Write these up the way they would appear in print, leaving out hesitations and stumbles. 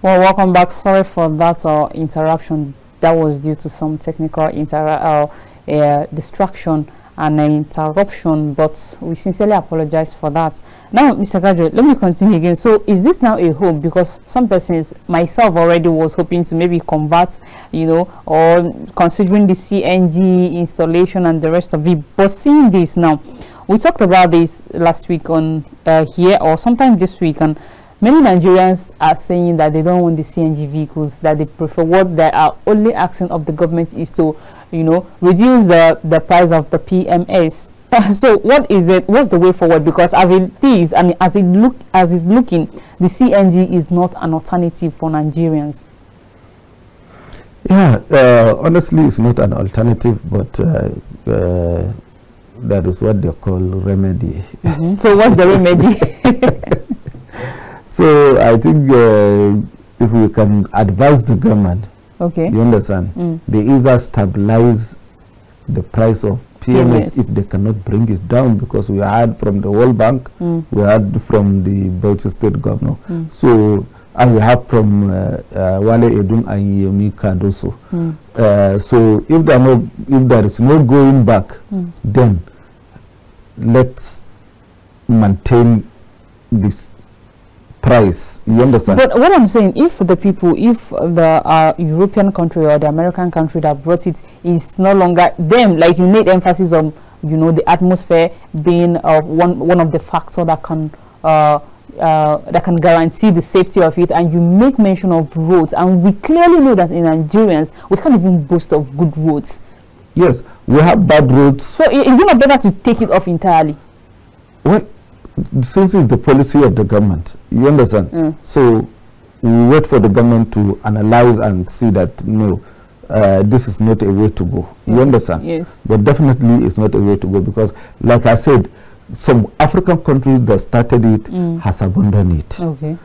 Well, welcome back. Sorry for that interruption. That was due to some technical distraction and interruption, but we sincerely apologize for that. Now, Mr. Graduate, let me continue again. So is this now a hope? Because some persons, myself already, was hoping to maybe combat, you know, or considering the CNG installation and the rest of it. But seeing this now, we talked about this last week on here, or sometime this week, and many Nigerians are saying that they don't want the CNG vehicles, that they prefer, what they are only asking of the government is to, you know, reduce the price of the PMS. So what is it? What's the way forward? Because as it is, I mean, as it's looking, the CNG is not an alternative for Nigerians. Yeah, honestly, it's not an alternative, but that is what they call remedy. Mm-hmm. So what's the remedy? So I think if we can advise the government, okay, you understand, they either stabilize the price of PMS if they cannot bring it down, because we heard from the World Bank, we heard from the Bauchi State Governor, so, and we have from Wale Edun and Yemi Kandoso. So if there is no going back, then let's maintain this price, you understand? But what I'm saying, if the people, if the European country or the American country that brought it is no longer them, like you made emphasis on, you know, the atmosphere being one of the factors that can guarantee the safety of it, and you make mention of roads, and we clearly know that in Nigerians we can't even boast of good roads. Yes, we have bad roads. So is it not better to take it off entirely? What? Since it's the policy of the government, you understand, so we wait for the government to analyze and see that no, this is not a way to go. You understand? Yes, but definitely it's not a way to go, because like I said, some African countries that started it has abandoned it. Okay.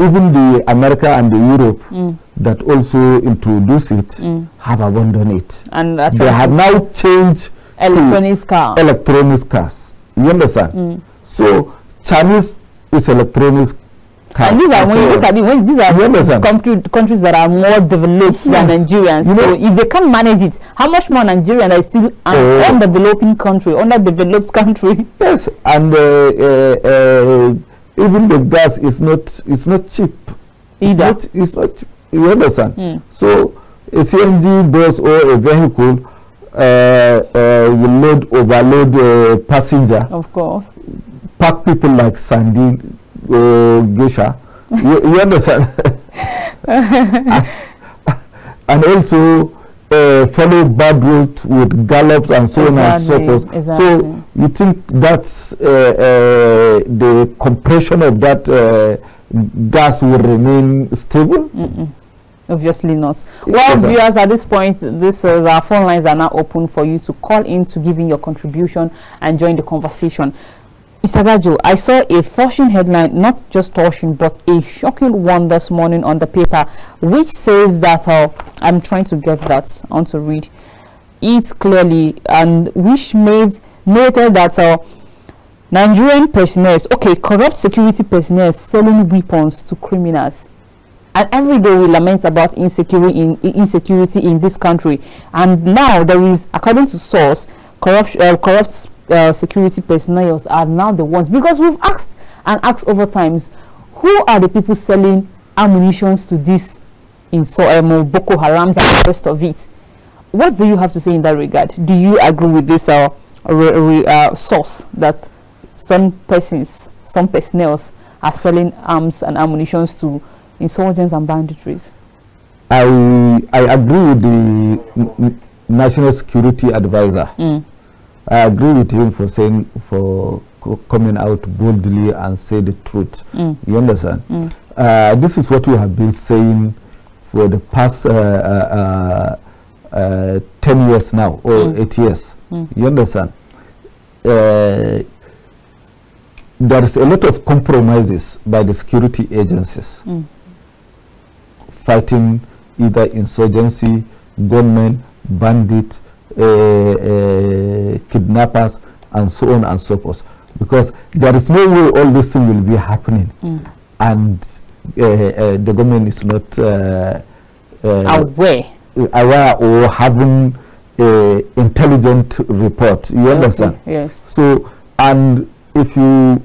Even the America and the Europe that also introduced it have abandoned it, and they have now changed electronic cars. You understand? So Chinese is electronic cars. And these are, when you look at it, these are countries that are more developed than Nigerians. You know, so if they can manage it, how much more Nigerians are still an undeveloping country, underdeveloped country? Yes, and even the gas is not cheap either. It's not cheap. You understand? So a CNG bus or a vehicle will overload passenger, of course, pack people like Sandy Geisha. You understand? And also follow bad route with gallops and so on and so forth. Exactly. So you think that's the compression of that gas will remain stable? Obviously not. Well, viewers, at this point, this is our phone lines are now open for you to call in to give in your contribution and join the conversation. Mr. Gajo, I saw a torching headline, not just torching, but a shocking one this morning on the paper, which says that I'm trying to get that on to read it clearly, and which made noted that Nigerian personnel, okay, corrupt security personnel selling weapons to criminals. And every day we lament about insecurity in this country, and now there is, according to source, corrupt security personnel are now the ones, because we've asked and asked over times, who are the people selling ammunitions to this in Boko Harams and the rest of it? What do you have to say in that regard? Do you agree with this source that some personnel are selling arms and ammunitions to insurgents and banditries? I agree with the National Security Advisor. I agree with him for coming out boldly and say the truth. You understand? This is what we have been saying for the past 10 years now, or 8 years. You understand? There is a lot of compromises by the security agencies. Fighting either insurgency, gunmen, bandit, kidnappers, and so on and so forth. Because there is no way all this thing will be happening and the government is not aware or having an intelligent report. You understand? Okay. Yes. So, and if you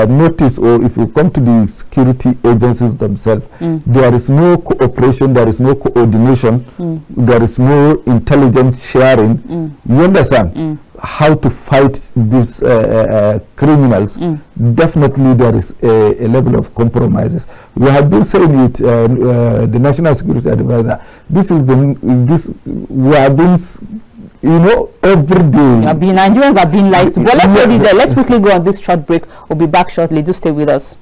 notice, or if you come to the security agencies themselves, there is no cooperation, there is no coordination, there is no intelligent sharing. You understand how to fight these criminals. Definitely there is a level of compromises. We have been saying it, the National Security Advisor, we have been, you know, every day. Nigerians have been lied to. But let's go this there. Let's quickly go on this short break. We'll be back shortly. Do stay with us.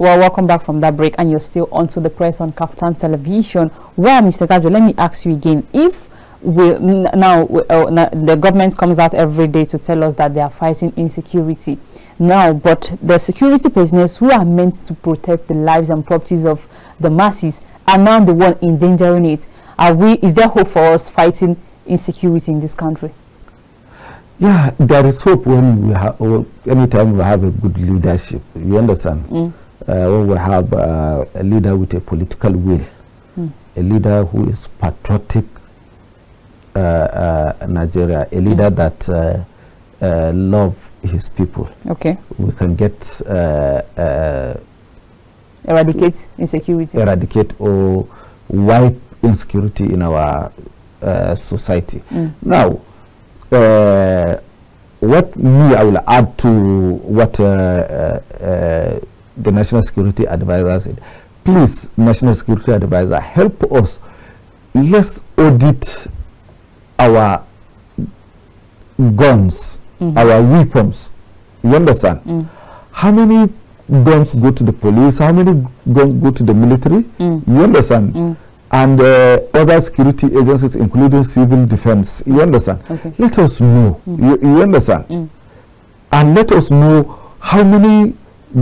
Well, welcome back from that break, and you're still onto the press on Kaftan television. Well, Mr. Gajo, let me ask you again. If we now, the government comes out every day to tell us that they are fighting insecurity now, but the security personnel who are meant to protect the lives and properties of the masses are now the one endangering it. Is there hope for us fighting insecurity in this country? Yeah, there is hope when we have, anytime we have a good leadership. You understand? When we have a leader with a political will, a leader who is patriotic Nigeria, a leader that loves his people. Okay. We can get eradicate insecurity. Eradicate or wipe insecurity in our society. Now, what I will add to what the National Security Advisor said. Please, National Security Advisor, help us. Let's audit our guns, our weapons. You understand? How many guns go to the police? How many guns go to the military? You understand? And other security agencies, including civil defense. You understand? Okay. Let us know. You understand? And let us know how many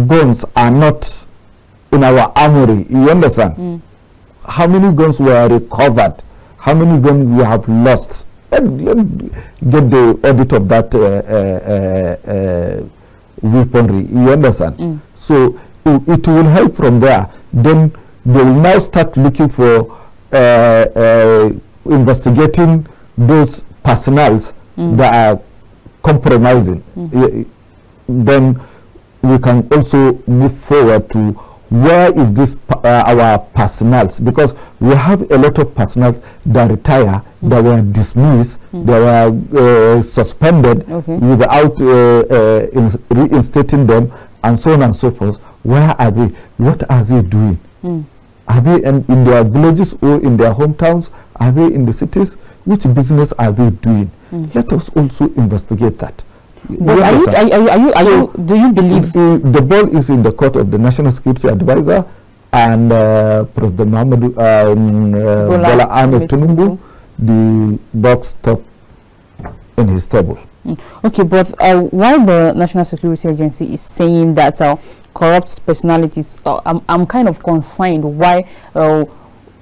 guns are not in our armory. You understand? How many guns were recovered, how many guns we have lost, and let me get the audit of that weaponry. You understand? So it will help from there. Then they will now start looking for investigating those personnels that are compromising. Then we can also move forward to where is this our personnel, because we have a lot of personnel that retire, that were dismissed, that were suspended without reinstating them, and so on and so forth. Where are they? What are they doing? Are they in their villages or in their hometowns? Are they in the cities? Which business are they doing? Let us also investigate that. Do you believe the ball is in the court of the National Security Advisor and President Muhammadu Bola Ahmed Tinubu? The box top in his table. Okay, but while the National Security Agency is saying that corrupt personalities, I'm kind of concerned why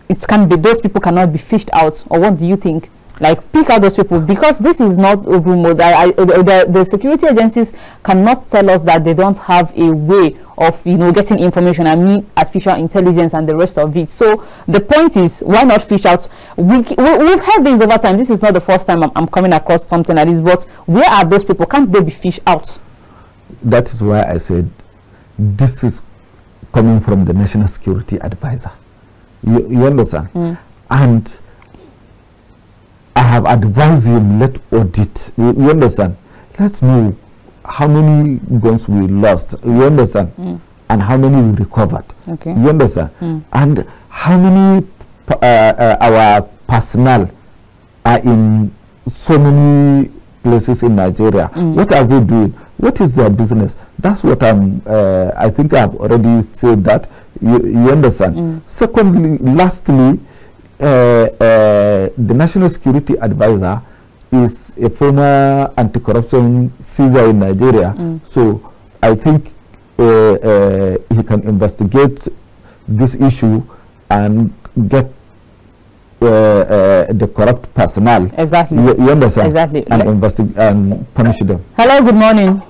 it can be those people cannot be fished out. Or what do you think? Like, pick out those people, because this is not a rumor. The security agencies cannot tell us that they don't have a way of, you know, getting information. I mean, artificial intelligence and the rest of it. So the point is, why not fish out? We've heard this over time. This is not the first time I'm coming across something like this. But where are those people? Can't they be fished out? That is why I said this is coming from the National Security Advisor. You understand? And I have advised him, let audit. You understand? Let's know how many guns we lost. You understand? And how many we recovered. Okay. You understand? And how many our personnel are in so many places in Nigeria. What are they doing? What is their business? That's what I'm, I think I've already said that. You understand? Secondly, lastly, the National Security Advisor is a former anti-corruption CSA in Nigeria. So I think he can investigate this issue and get the corrupt personnel. Exactly. You understand? Exactly. And investigate and punish them. Hello, good morning.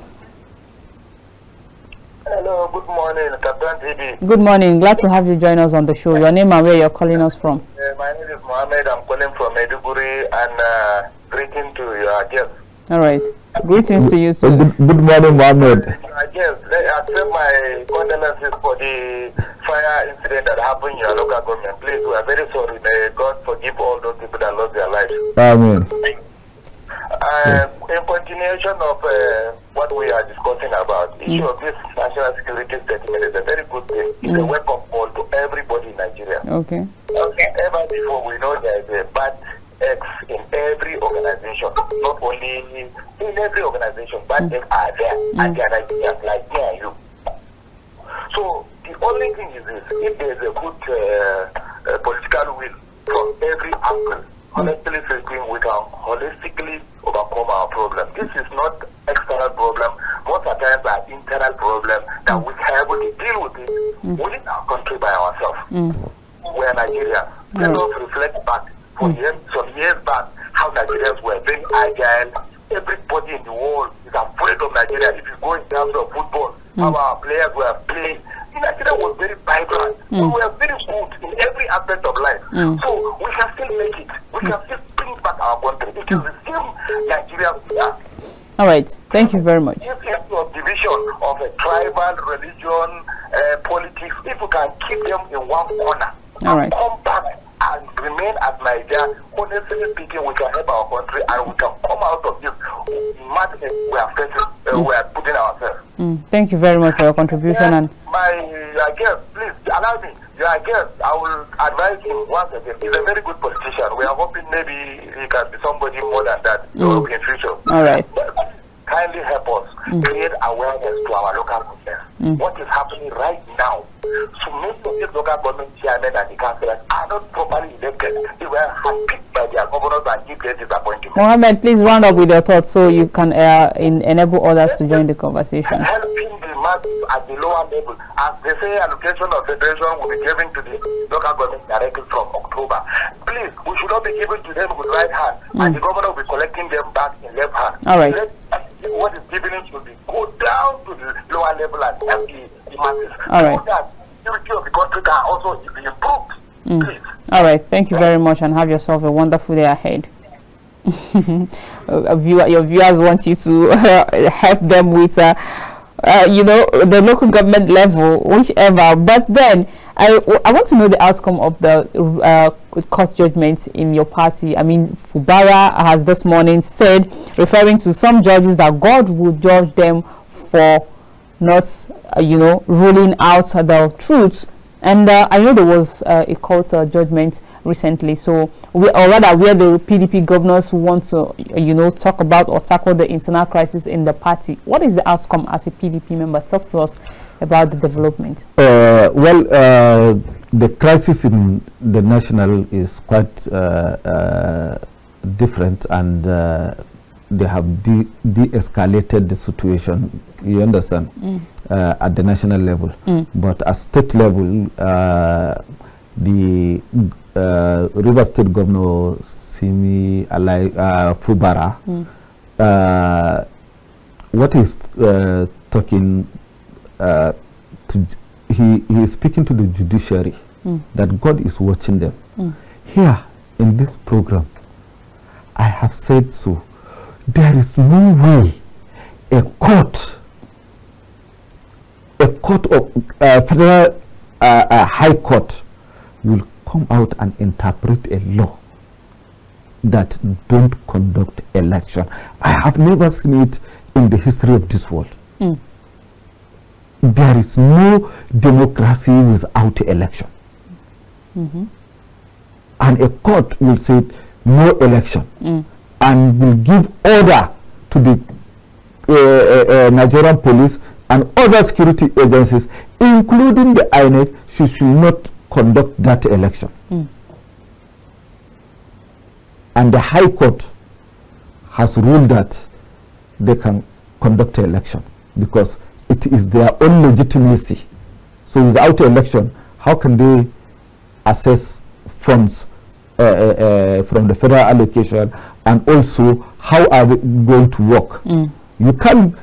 Hello, good morning, Kaftan TV. Good morning. Glad to have you join us on the show. Your name and where you're calling us from? My name is Mohammed. I'm calling from Maiduguri, and greeting to your guest. All right. Greetings to you too. Good morning, Mohammed. Yes, I accept my condolences for the fire incident that happened in your local government. Please, we are very sorry. May God forgive all those people that lost their lives. Amen. In continuation of what we are discussing about, the issue of this national security statement is a very good thing. It's a wake up call to everybody in Nigeria. Okay. Ever before, we know there is a bad eggs in every organization, not only in every organization, but they are there and they are Nigerians like me and you. So the only thing is this: if there is a good political will from every angle, honestly speaking, we can holistically overcome our problem. This is not external problem. Most of the times are internal problem that we are able to deal with it within our country by ourselves. We are Nigeria. Let us reflect back. For years, some years back, how Nigerians were very agile. Everybody in the world is afraid of Nigeria. If you go in terms of football, how our players were playing, Nigeria was very vibrant. We were very good in every aspect of life. So we can still make it. We can still bring back our country. It is the same Nigeria we are. All right. Thank you very much. This issue of division of a tribal, religion, politics, if we can keep them in one corner, all right, come back and remain at Nigeria, honestly speaking, we can help our country and we can come out of this madness we are facing, we are putting ourselves. Thank you very much for your contribution. Yes, and my guest, please allow me. Your guest, I will advise him once again. He's a very good politician. We are hoping maybe he can be somebody more than that in future. All right. But kindly help us create awareness to our local government. What is happening right now? So most of these local government chairmen and the councillors are not properly elected. They were handpicked by their governors and give their disappointment. Mohammed, please round up with your thoughts so you can enable others to join the conversation. Helping the masses at the lower level. As they say, allocation of federation will be given to the local government directly from October. Please, we should not be giving to them with right hand, and the governor will be collecting them back in left hand. All right. What is given should be go down to the lower level and help the masses. All right. So that security of the country can also be improved. All right. Thank you very much, and have yourself a wonderful day ahead. Your viewers want you to help them with, you know, the local government level, whichever. But then, I want to know the outcome of the court judgment in your party. I mean, Fubara has this morning said, referring to some judges, that God will judge them for not, you know, ruling out the truth. And I know there was a court judgment recently, so where the PDP governors want to, you know, talk about or tackle the internal crisis in the party. What is the outcome as a PDP member? Talk to us about the development. The crisis in the national is quite different, and they have de-escalated the situation, you understand, at the national level. But at state level, the Rivers State Governor Siminalayi Fubara, what he's talking he is speaking to the judiciary that God is watching them. Here in this program, I have said so. There is no way a court of federal high court will come out and interpret a law that don't conduct election. I have never seen it in the history of this world. There is no democracy without election. And a court will say no election and will give order to the Nigerian police and other security agencies, including the INEC, she should not conduct that election. Mm. And the High Court has ruled that they can conduct an election because it is their own legitimacy. So without election, how can they assess funds from the federal allocation, and also how are they going to work? Mm. You can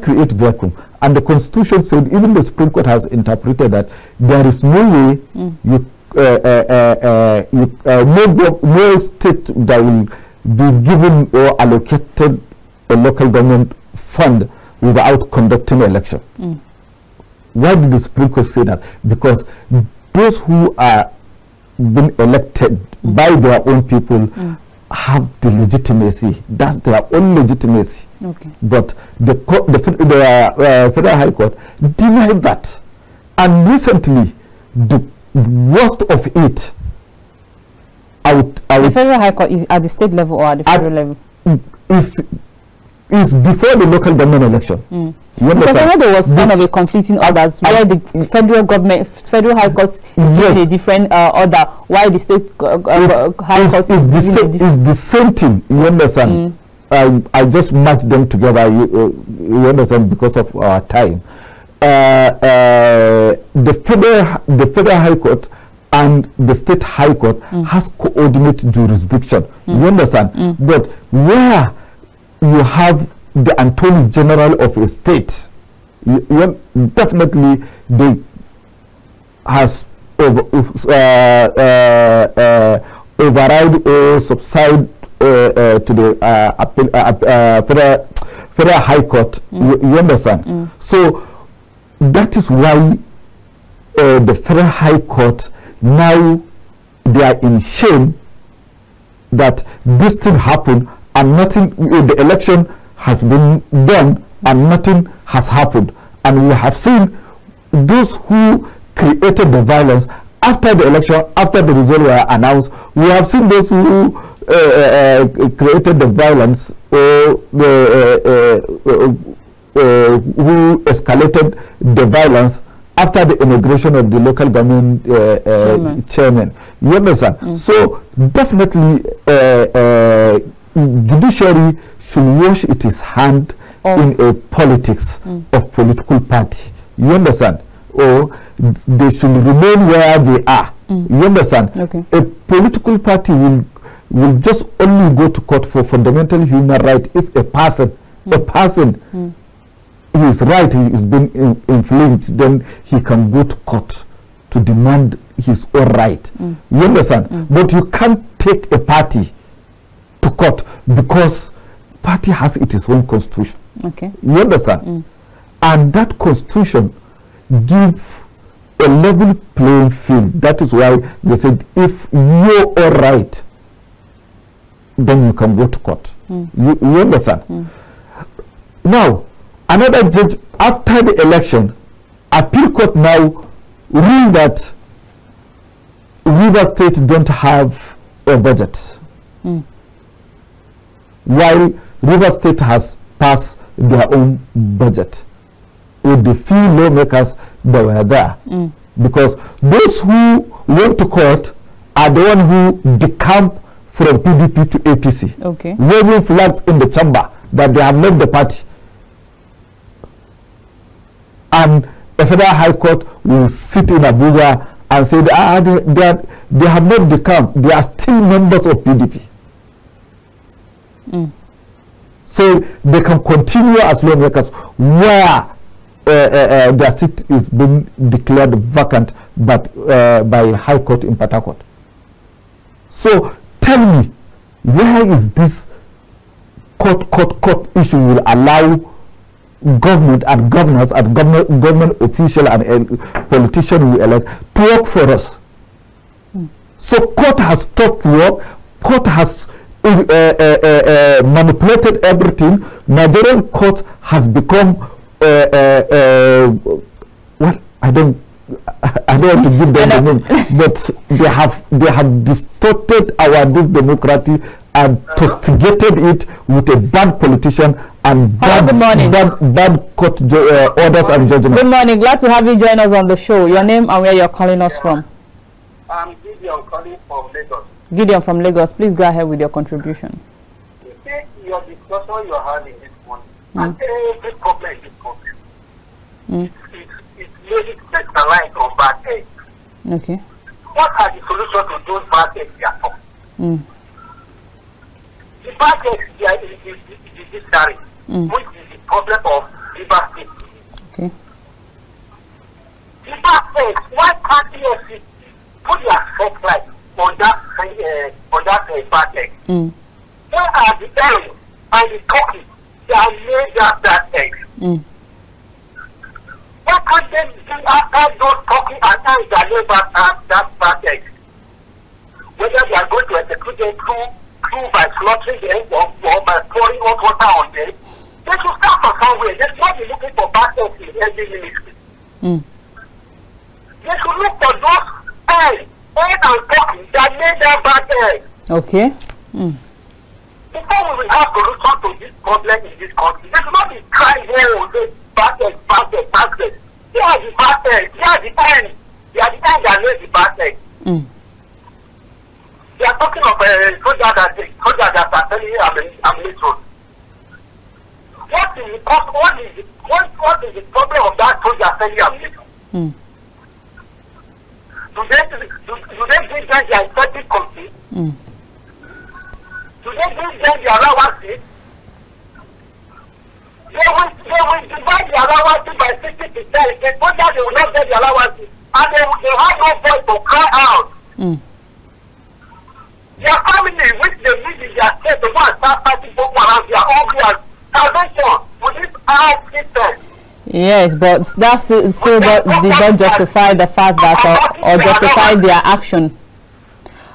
create vacuum, and the Constitution said, even the Supreme Court has interpreted that there is no way no state that will be given or allocated a local government fund without conducting an election. Mm. Why did the Supreme Court say that? Because those who are being elected by their own people have the legitimacy. That's their own legitimacy. Okay. But the Federal High Court denied that. And recently, the worst of it, the Federal High Court is at the state level or at the federal level? Is before the local government election. Mm. Because I know there was kind of a conflicting orders where the federal government, federal high courts, is a different order. Why the state high court is the same? It's the same thing. You understand? Mm. I just matched them together. You understand, because of our time. The federal high court and the state high court has coordinate jurisdiction. Mm. You understand? Mm. But where you have the Attorney General of a state, definitely they has override or subside to the federal high court. You understand? Mm. So that is why the federal high court now they are in shame that this thing happened. And nothing, the election has been done and nothing has happened. And we have seen those who created the violence after the election, after the results were announced, we have seen those who created the violence, who escalated the violence after the inauguration of the local government chairman. You understand? Mm. So definitely, judiciary should wash its hand in a politics of political party. You understand? Or they should remain where they are. You understand? Okay. A political party will just only go to court for fundamental human rights if a person his right is being infringed, then he can go to court to demand his own right. You understand? But you can't take a party to court because party has its own constitution. Okay. You understand? And that constitution gives a level playing field. That is why they said if you're all right, then you can go to court. You understand? Now, another judge after the election, appeal court now ruled that Rivers State don't have a budget. While Rivers State has passed their own budget with the few lawmakers that were there. Because those who went to court are the ones who decamp from PDP to APC. Okay. Waving flags in the chamber that they have left the party. And the Federal High Court will sit in Abuja and say they have not decamped, they are still members of PDP. So they can continue as lawmakers where their seat is being declared vacant, but by High Court in Port Harcourt. So tell me, where is this court issue will allow government and governors and government official and politician we elect to work for us? So court has stopped work. Court has manipulated everything. Nigerian court has become well, I don't want to give them the name, but they have distorted our this democracy and castigated it with a bad politician and bad court orders and judgment. Good morning. Glad to have you join us on the show. Your name and where you're calling us from. I'm Gideon, calling from Lagos. Gideon from Lagos, please go ahead with your contribution. You say your discussion you're having this morning, and every problem is problem. It's really specialized on bad eggs. Okay. What are the solutions to those bad eggs you are talking? The bad eggs is this tariff, which is the problem of river state. Okay. The bad eggs, why can't you put your spotlight on that bad egg? Where are the oil and the coffee that made that bad egg? Why can't they bring after those coffee and oil that made that bad egg? Whether they are going to execute them through by slaughtering them or by pouring hot water on them, they should start from somewhere. They should not be looking for bad eggs in every ministry. They should look for those okay. Before we have solution to this problem in this country, let's not be trying here with this basket. They are the basket. They are the end that knows the basket. They are talking of a soldier that are telling you I'm neutral. What is the problem of that soldier telling you I'm neutral? Do they give them their effective conflict? Do they give them the allowances? They will divide the allowances by 60%. They put that they will not get the allowances. And they have no voice to cry out. Their family, which they live in their state, the ones that start fighting Boko Haram, they are hungry and salvation with this hard system. Yes, but that still did not justify the fact that or justify their action.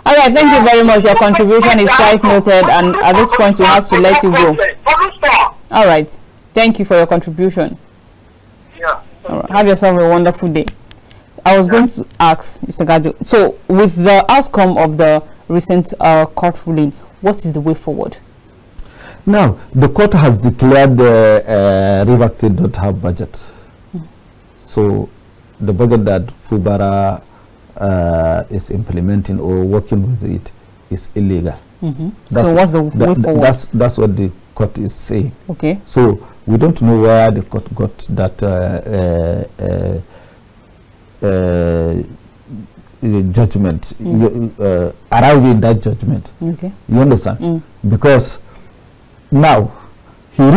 All right, thank you very much. Your contribution is quite noted, and at this point, we have to let you go. All right, thank you for your contribution. Right. Have yourself a wonderful day. I was going to ask Mr. Gadio, so with the outcome of the recent court ruling, what is the way forward? Now, the court has declared the Rivers State don't have budget. So the budget that Fubara is implementing or working with it is illegal. So what's the way forward? That's what the court is saying. Okay. So we don't know where the court got that judgment, arriving that judgment. Okay. You understand? Because now, the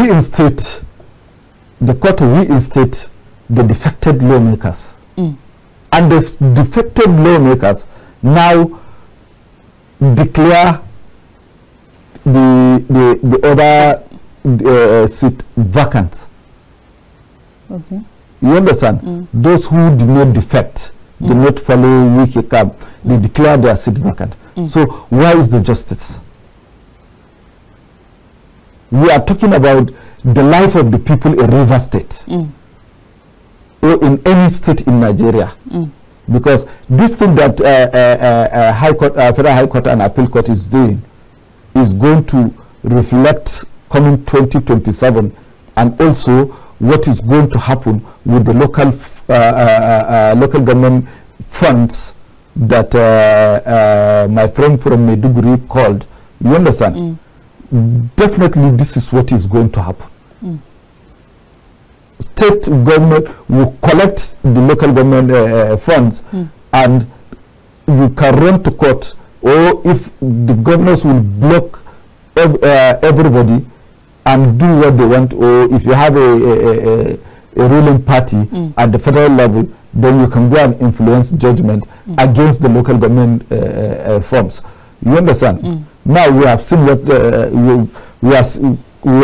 court reinstates the defected lawmakers. And the defected lawmakers now declare the other seat vacant. Okay. You understand? Those who did not defect, did not follow wiki camp, they declare their seat vacant. So, where is the justice? We are talking about the life of the people in Rivers State or in any state in Nigeria, because this thing that High Court, Federal High Court and Appeal Court is doing is going to reflect coming 2027, and also what is going to happen with the local government funds that my friend from Maiduguri called. You understand? Definitely this is what is going to happen. State government will collect the local government funds, and you can run to court, or if the governors will block everybody and do what they want, or if you have a ruling party at the federal level, then you can go and influence judgment against the local government firms. You understand? Now we have seen what we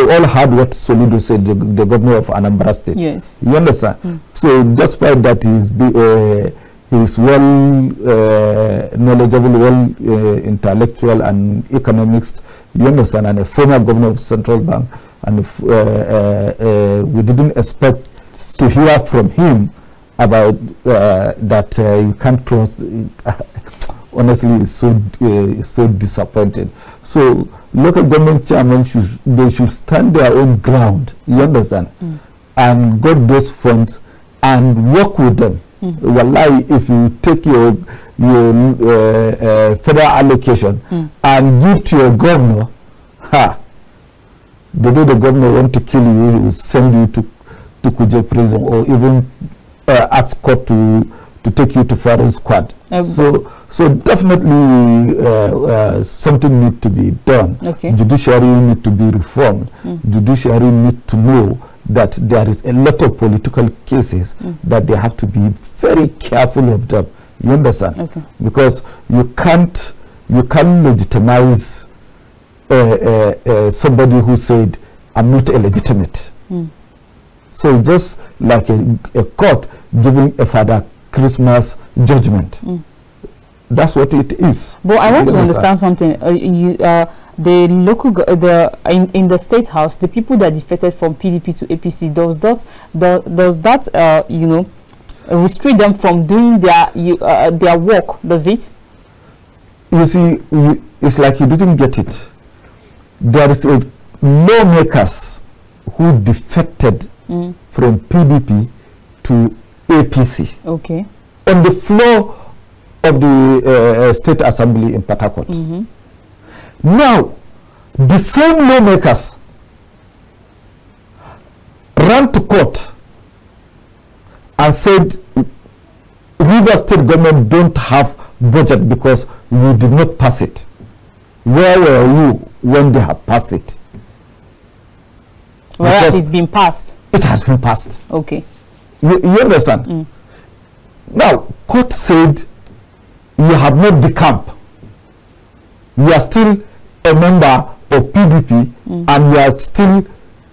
all heard what Soludo said, the governor of Anambra State. Yes. You understand? So despite that, he's well knowledgeable, well intellectual and economics. You understand? And a former governor of Central Bank, and we didn't expect to hear from him about that. You can't trust. Honestly, it's so disappointed. So local government chairmen should stand their own ground, you understand, and get those funds and work with them. Wallahi, if you take your federal allocation and give to your governor, the day the governor wants to kill you, he will send you to Kuje prison, or even ask court to take you to firing squad. So definitely something needs to be done. Okay. Judiciary needs to be reformed. Judiciary needs to know that there is a lot of political cases that they have to be very careful of them. You understand? Okay. Because you can't legitimize somebody who said, I'm not illegitimate. So just like a court giving a father Christmas judgment. That's what it is. But I want to understand something. The local, in the state house, the people that defected from PDP to APC, does that you know, restrict them from doing their work? Does it? You see, it's like you didn't get it. There is a lawmakers who defected from PDP to APC. Okay. On the floor of the State Assembly in Port Harcourt. Now, the same lawmakers ran to court and said, Rivers State government don't have budget because you did not pass it. Where were you when they have passed it? Whereas it's been passed. It has been passed. Okay. You understand? Now, court said, you have not decamped. You are still a member of PDP and you are still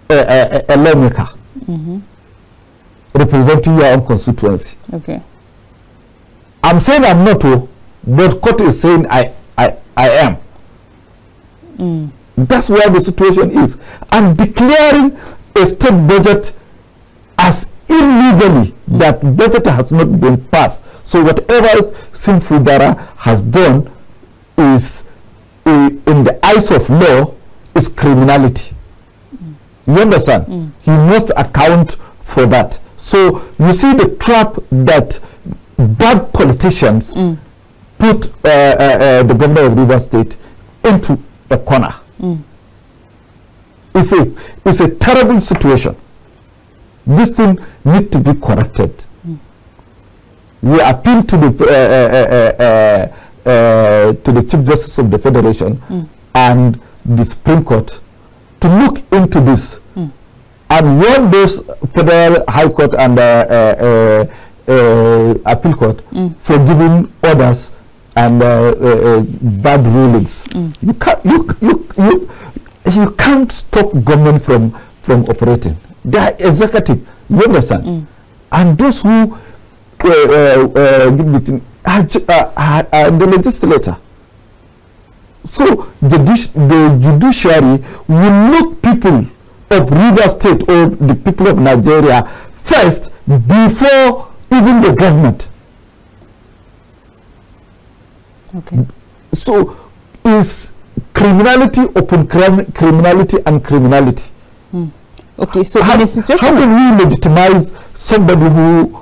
a lawmaker representing your own constituency. Okay. I'm saying I'm not, but court is saying I am. That's where the situation is. And declaring a state budget as illegally, that budget has not been passed. So whatever Siminalayi Fubara has done is, in the eyes of law, is criminality. You understand? He must account for that. So you see the trap that bad politicians put the governor of Rivers State into a corner. It's a terrible situation. This thing needs to be corrected. We appeal to the Chief Justice of the Federation and the Supreme Court to look into this and warn those Federal High Court and Appeal Court for giving orders and bad rulings. You can't stop government from operating. They are executive, you understand? And those who the legislator. So the judiciary will look people of Rivers State or the people of Nigeria first before even the government. Okay. So is criminality upon criminality and criminality. Okay. So how can we legitimize somebody who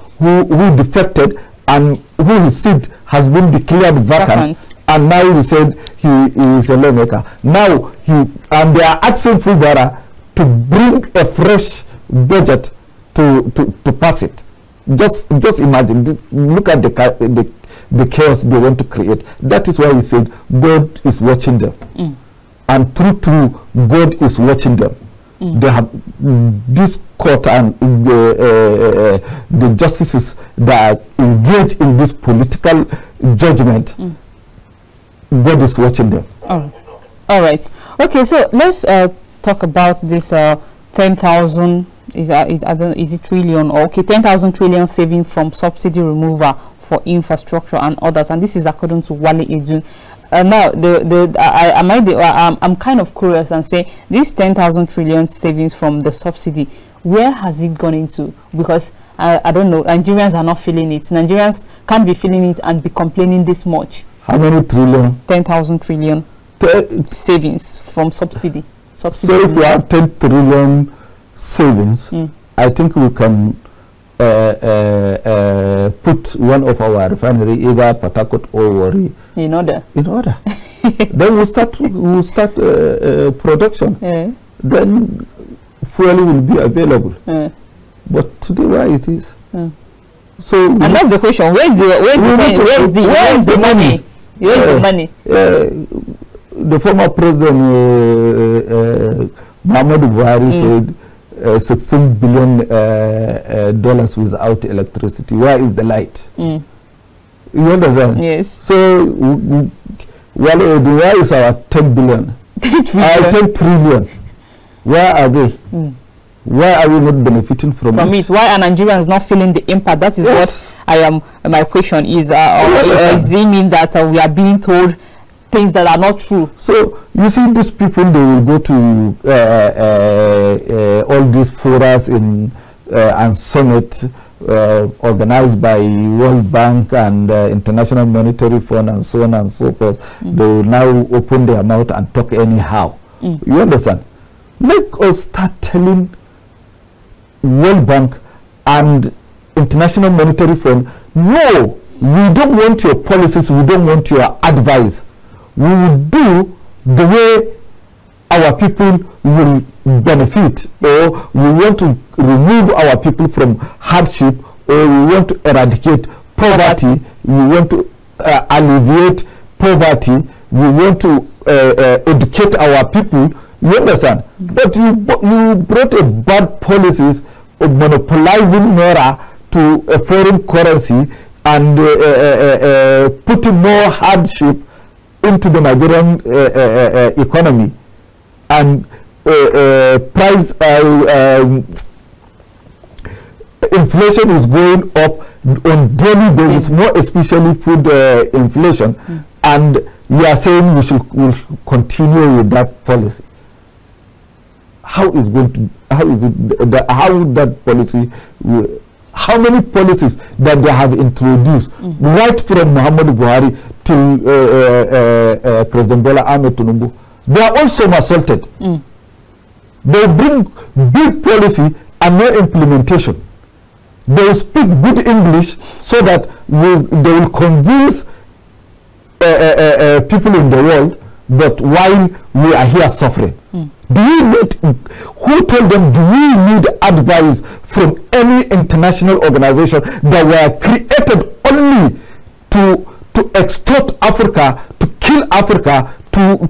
defected and whose seat has been declared vacant, and now he said he is a lawmaker. Now and they are asking Fubara to bring a fresh budget to pass it. Just imagine. Look at the chaos they want to create. That is why he said God is watching them, and true God is watching them. They have this court and the justices that engage in this political judgment. God is watching them. All right. Okay. So let's talk about this 10,000. Is it trillion? Okay, 10,000 trillion saving from subsidy removal for infrastructure and others. And this is according to Wale Edun. Now, I'm kind of curious and say this 10,000 trillion savings from the subsidy, where has it gone into? Because I don't know. Nigerians are not feeling it. Nigerians can't be feeling it and be complaining this much. How many trillion? 10,000 trillion. savings from subsidy. So if we have 10 trillion savings, I think we can put one of our refinery, either Port Harcourt or Warri, in order. Then we'll start production. Then fuel will be available. But today, why it is? So and that's the question. Where's the money? The former president Muhammadu Buhari said $16 billion without electricity. Where is the light? You understand? Yes. So where is our 10 billion? 10 trillion. Where are they? Why are we not benefiting from it? Why are Nigerians not feeling the impact? That is what I am. My question is: does it mean that we are being told things that are not true? So you see, these people, they will go to all these forums in and summit organized by World Bank and International Monetary Fund and so on and so forth. They will now open their mouth and talk anyhow. You understand? Make us start telling World Bank and International Monetary Fund, no, we don't want your policies, we don't want your advice. We will do the way our people will benefit, or we want to remove our people from hardship, or we want to eradicate poverty, we want to alleviate poverty, we want to educate our people. You understand? But you brought a bad policies of monopolizing naira to a foreign currency and putting more hardship into the Nigerian economy and inflation is going up on daily basis, more especially food inflation, and you are saying we should continue with that policy. How many policies that they have introduced right from Muhammadu Buhari till President Bola Ahmed Tinubu? They are also assaulted. They bring big policy and no implementation. They speak good English so that they will convince people in the world that while we are here suffering. Who told them, do we need advice from any international organization that were created only to extort Africa, to kill Africa, to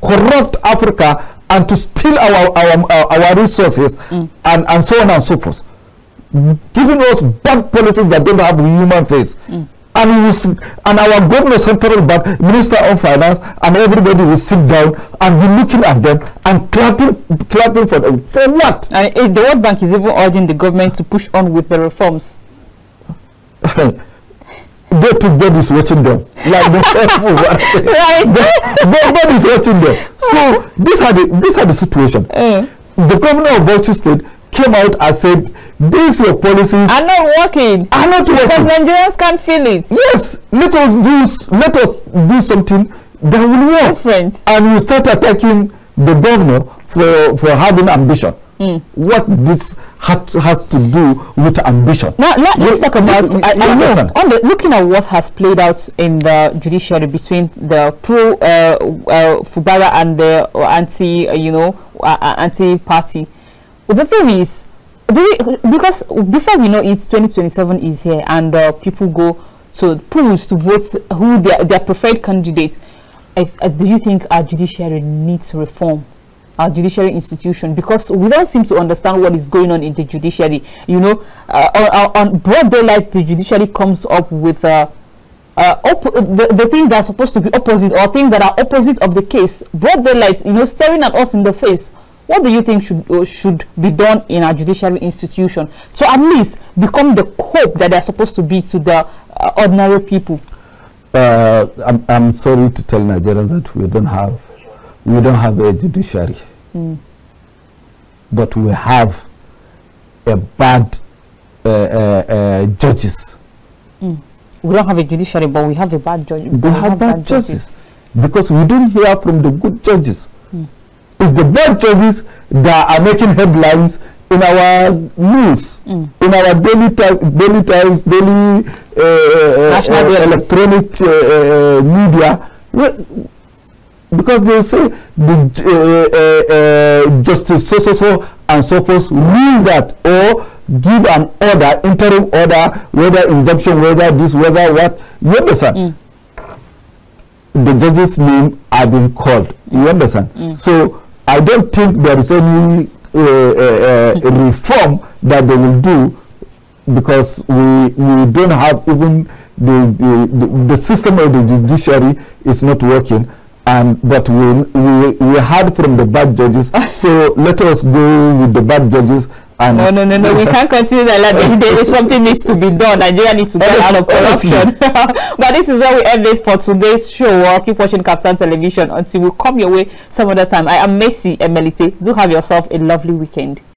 corrupt Africa, and to steal our resources, and so on and so forth, giving us bad policies that don't have a human face. And our governor, central bank, minister of finance, and everybody will sit down and be looking at them and clapping for them. For what? And the World Bank is even urging the government to push on with the reforms. God is watching them. Like the first move. God is watching them. So these are the situation. The governor of Bauchi State came out and said, these your policies are not working. Are not working. Because Nigerians can't feel it. Yes, let us do something that will work. Different. And you start attacking the governor for having ambition. What this has to do with ambition? Now let's talk about looking at what has played out in the judiciary between the pro Fubara and the anti anti party. The thing is, because before we know it, 2027 is here, and people go to polls to vote who their preferred candidates. Do you think our judiciary needs reform, our judiciary institution? Because we don't seem to understand what is going on in the judiciary. On broad daylight, the judiciary comes up with the things that are supposed to be opposite, or things that are opposite of the case. Broad daylight, staring at us in the face. What do you think should be done in our judiciary institution to at least become the hope that they are supposed to be to the ordinary people? I'm sorry to tell Nigerians that we don't have a judiciary, but we have a bad judges. We don't have a judiciary, but we have a bad judges. because we didn't hear from the good judges. It's the bad judges that are making headlines in our news, in our daily electronic media, because they say the justice so and so forth rule that or give an order, interim order, whether injunction, whether this, whether what. You understand? The judges' name have been called. You understand? So I don't think there is any reform that they will do, because we don't have even the system of the judiciary is not working. And but we heard from the bad judges, so let us go with the bad judges. And no, we can't continue that. Like, there is something needs to be done. Nigeria needs to get out of corruption. But this is where we end this for today's show. I'll keep watching Kaftan television until we come your way some other time. I am Mercy Emelite. Do have yourself a lovely weekend.